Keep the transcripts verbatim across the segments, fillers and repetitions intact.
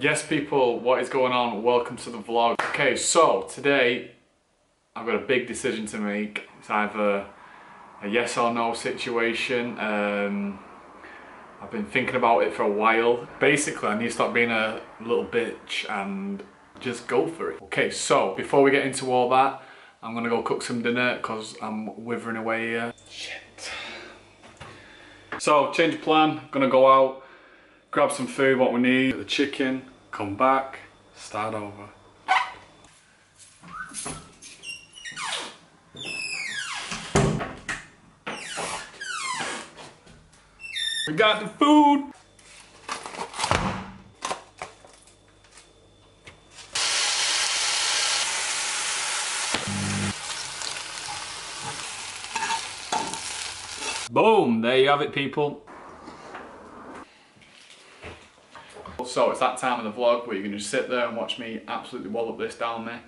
Yes people, what is going on? Welcome to the vlog. Okay, so today I've got a big decision to make. It's either a yes or no situation. Um, I've been thinking about it for a while. Basically, I need to stop being a little bitch and just go for it. Okay, so before we get into all that, I'm gonna go cook some dinner because I'm withering away here. Shit. So, change of plan, gonna go out, grab some food, what we need, get the chicken, come back, start over. We got the food! Boom! There you have it, people. So it's that time of the vlog where you can just sit there and watch me absolutely wallop this down there.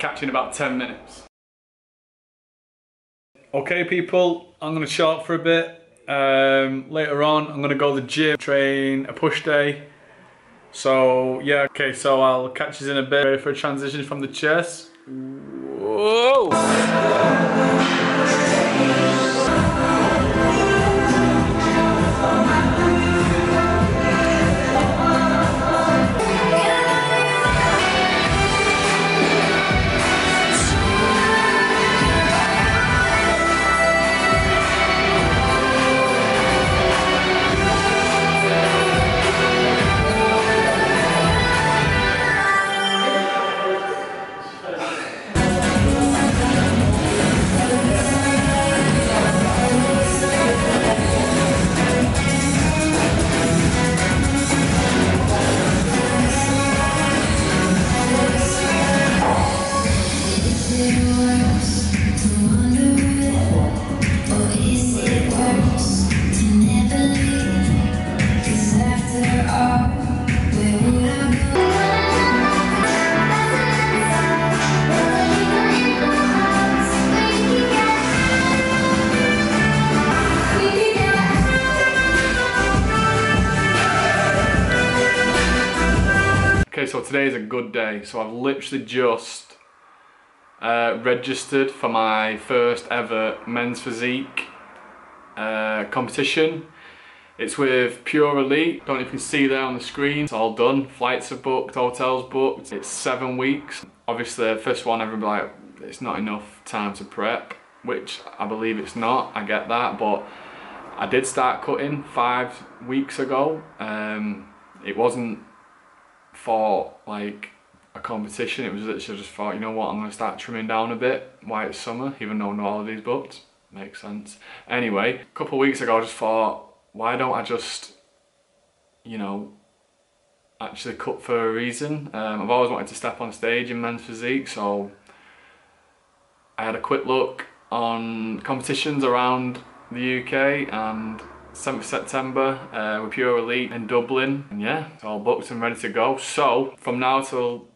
Catch you in about ten minutes. Okay people, I'm going to chill out for a bit. Um, later on I'm going to go to the gym, train a push day. So yeah, okay, so I'll catch you in a bit. Ready for a transition from the chest. Whoa! So today is a good day. So I've literally just uh, registered for my first ever men's physique uh, competition. It's with Pure Elite. Don't know if you can see there on the screen. It's all done. Flights are booked, hotels booked. It's seven weeks. Obviously, the first one, everybody like, it's not enough time to prep, which I believe it's not. I get that, but I did start cutting five weeks ago. Um, it wasn't for like a competition, it was literally just thought, you know what, I'm going to start trimming down a bit while it's summer, even though no holidays booked. Makes sense. Anyway, a couple of weeks ago I just thought, why don't I just, you know, actually cut for a reason. Um, I've always wanted to step on stage in men's physique, so I had a quick look on competitions around the U K and seventh of September uh, with Pure Elite in Dublin, and yeah, it's all booked and ready to go. So from now till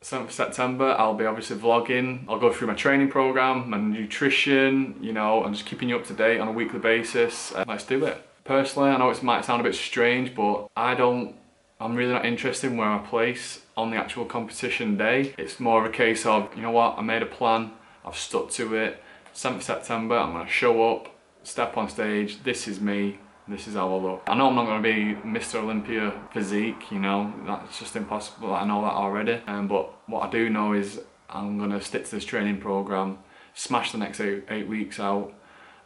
seventh of September I'll be obviously vlogging. I'll go through my training program, my nutrition, you know, and just keeping you up to date on a weekly basis. Uh, let's do it. Personally, I know it might sound a bit strange, but I don't, I'm really not interested in where I place on the actual competition day. It's more of a case of, you know what, I made a plan, I've stuck to it. seventh of September I'm going to show up, step on stage, this is me, this is how I look. I know I'm not going to be Mister Olympia physique, you know, that's just impossible, I know that already. Um, but what I do know is I'm going to stick to this training programme, smash the next eight, eight weeks out,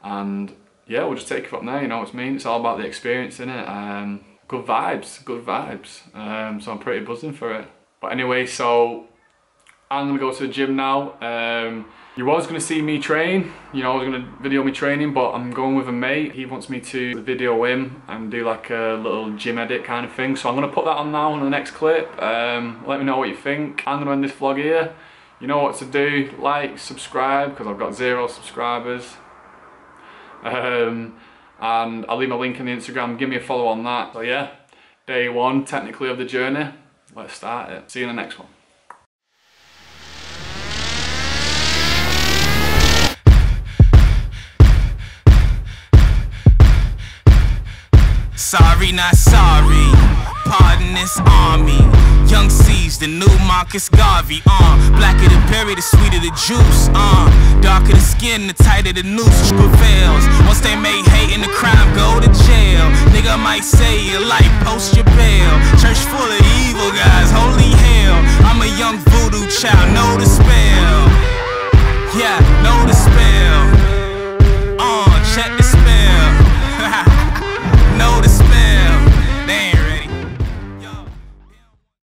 and yeah, we'll just take it from there, you know what I mean? It's all about the experience, innit? Um, good vibes, good vibes, um, so I'm pretty buzzing for it. But anyway, so I'm going to go to the gym now. Um, You was going to see me train, you know, I was going to video me training, but I'm going with a mate. He wants me to video him and do like a little gym edit kind of thing. So I'm going to put that on now on the next clip. Um, let me know what you think. I'm going to end this vlog here. You know what to do. Like, subscribe, because I've got zero subscribers. Um, and I'll leave my link in the Instagram. Give me a follow on that. So yeah, day one technically of the journey. Let's start it. See you in the next one. Sorry, not sorry. part in this army. Young C's, the new Marcus Garvey, uh blacker the berry, the sweeter the juice, uh darker the skin, the tighter the noose prevails. Once they make hate in the crime, go to jail. Nigga might say you like, post your bail. Church full of evil guys, holy hell.